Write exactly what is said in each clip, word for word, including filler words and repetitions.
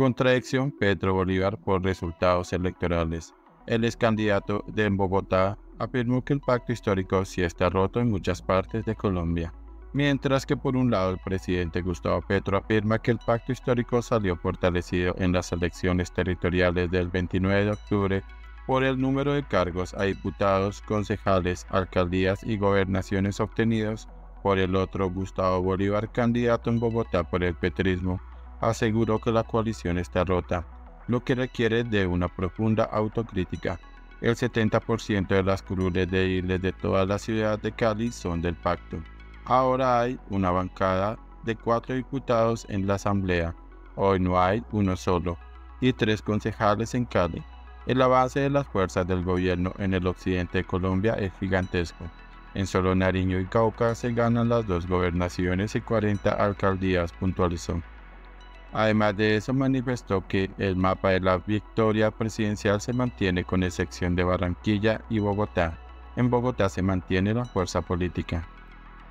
Contradicción Petro-Bolívar por resultados electorales. El ex candidato de Bogotá afirmó que el pacto histórico sí está roto en muchas partes de Colombia. Mientras que por un lado el presidente Gustavo Petro afirma que el pacto histórico salió fortalecido en las elecciones territoriales del veintinueve de octubre por el número de cargos a diputados, concejales, alcaldías y gobernaciones obtenidos. Por el otro, Gustavo Bolívar, candidato en Bogotá por el petrismo, aseguró que la coalición está rota, lo que requiere de una profunda autocrítica. El setenta por ciento de las curules de iles de toda la ciudad de Cali son del pacto. Ahora hay una bancada de cuatro diputados en la asamblea, hoy no hay uno solo, y tres concejales en Cali. El avance de las fuerzas del gobierno en el occidente de Colombia es gigantesco. En solo Nariño y Cauca se ganan las dos gobernaciones y cuarenta alcaldías, puntualizó. Además de eso, manifestó que el mapa de la victoria presidencial se mantiene con excepción de Barranquilla y Bogotá. En Bogotá se mantiene la fuerza política.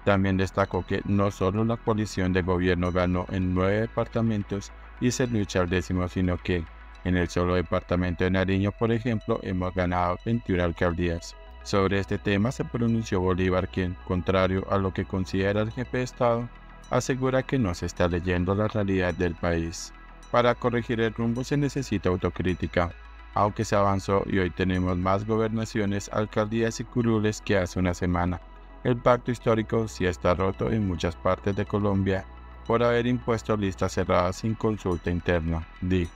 También destacó que no solo la coalición de gobierno ganó en nueve departamentos y se lucha al décimo, sino que en el solo departamento de Nariño, por ejemplo, hemos ganado veintiuna alcaldías. Sobre este tema se pronunció Bolívar, quien, contrario a lo que considera el jefe de Estado, asegura que no se está leyendo la realidad del país. Para corregir el rumbo se necesita autocrítica, aunque se avanzó y hoy tenemos más gobernaciones, alcaldías y curules que hace una semana. El pacto histórico sí está roto en muchas partes de Colombia por haber impuesto listas cerradas sin consulta interna, dijo.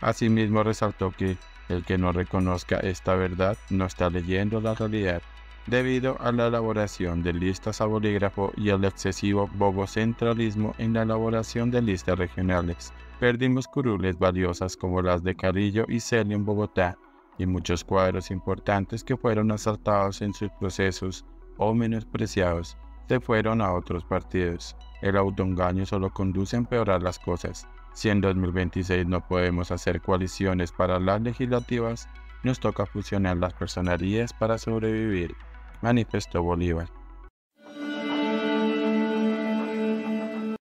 Asimismo resaltó que el que no reconozca esta verdad no está leyendo la realidad, debido a la elaboración de listas a bolígrafo y el excesivo bogocentralismo en la elaboración de listas regionales. Perdimos curules valiosas como las de Carrillo y Celio en Bogotá, y muchos cuadros importantes que fueron asaltados en sus procesos o menospreciados, se fueron a otros partidos. El autoengaño solo conduce a empeorar las cosas. Si en dos mil veintiséis no podemos hacer coaliciones para las legislativas, nos toca fusionar las personerías para sobrevivir, manifestó Bolívar.